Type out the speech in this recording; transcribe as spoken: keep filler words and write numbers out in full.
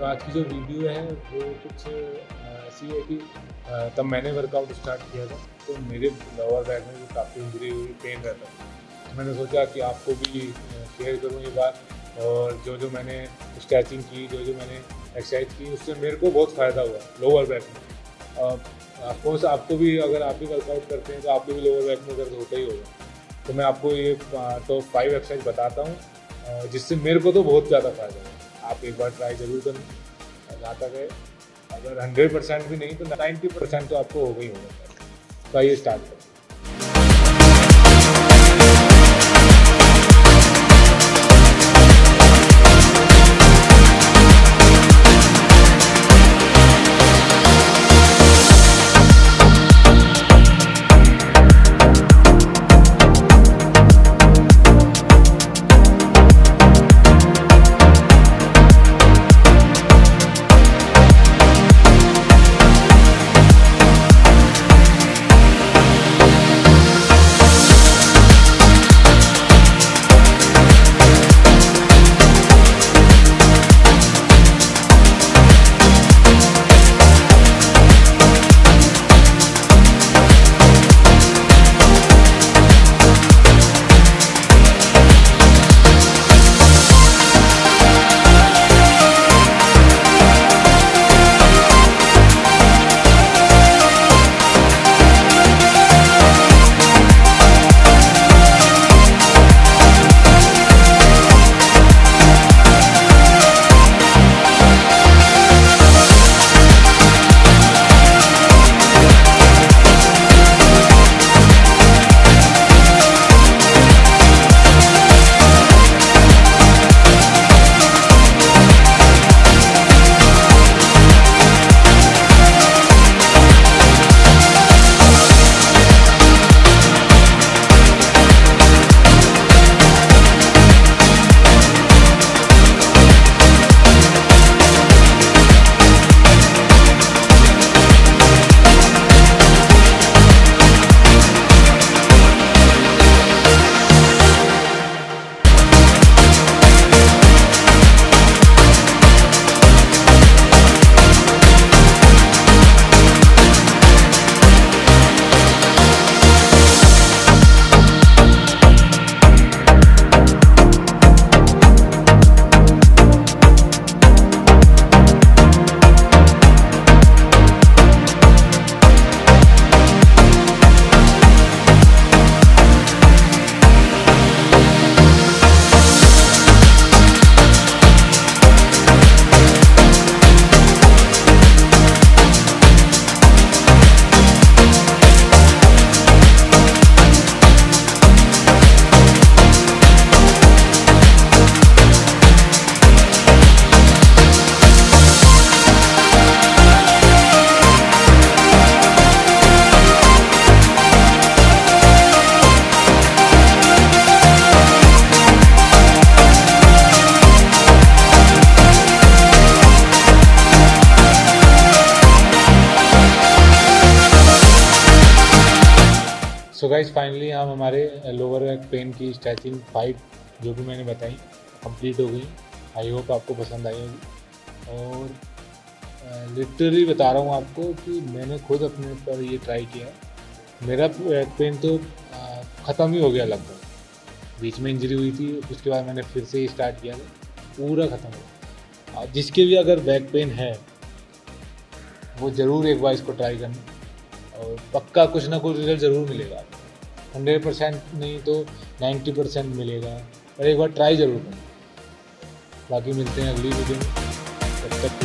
तो आज की जो वीडियो है वो कुछ ऐसी है कि तब मैंने वर्कआउट स्टार्ट किया था तो मेरे लोअर बैक में भी काफ़ी इंजरी हुई, पेन रहता था। मैंने सोचा कि आपको भी शेयर करूँ ये बात, और जो जो मैंने स्ट्रेचिंग की, जो जो मैंने एक्सरसाइज की, उससे मेरे को बहुत फ़ायदा हुआ लोअर बैक में। ऑफकोर्स आपको भी, अगर आप भी वर्कआउट करते हैं तो आपको भी लोअर बैक में दर्द होता ही होगा। तो मैं आपको ये टॉप फाइव एक्सरसाइज बताता हूँ जिससे मेरे को तो बहुत ज़्यादा फ़ायदा है। आप एक बार ट्राई ज़रूर करें। जहाँ तक है, अगर हंड्रेड परसेंट भी नहीं तो नाइन्टी परसेंट तो आपको हो गई होगा। तो आइए स्टार्ट करें। सो गाइस, फाइनली हम हमारे लोअर बैक पेन की स्ट्रेचिंग फाइव जो भी मैंने बताई कंप्लीट हो गई। आई होप आपको पसंद आई होगी। और लिटरली बता रहा हूँ आपको कि मैंने खुद अपने पर ये ट्राई किया। मेरा बैक पेन तो ख़त्म ही हो गया लगभग। बीच में इंजरी हुई थी, उसके बाद मैंने फिर से स्टार्ट किया था, पूरा ख़त्म हो गया। जिसके भी अगर बैक पेन है वो ज़रूर एक बार इसको ट्राई करना, और पक्का कुछ ना कुछ रिजल्ट ज़रूर मिलेगा। हंड्रेड परसेंट नहीं तो नाइन्टी परसेंट मिलेगा, और एक बार ट्राई ज़रूर करें। बाकी मिलते हैं अगली वीडियो में, तब तक।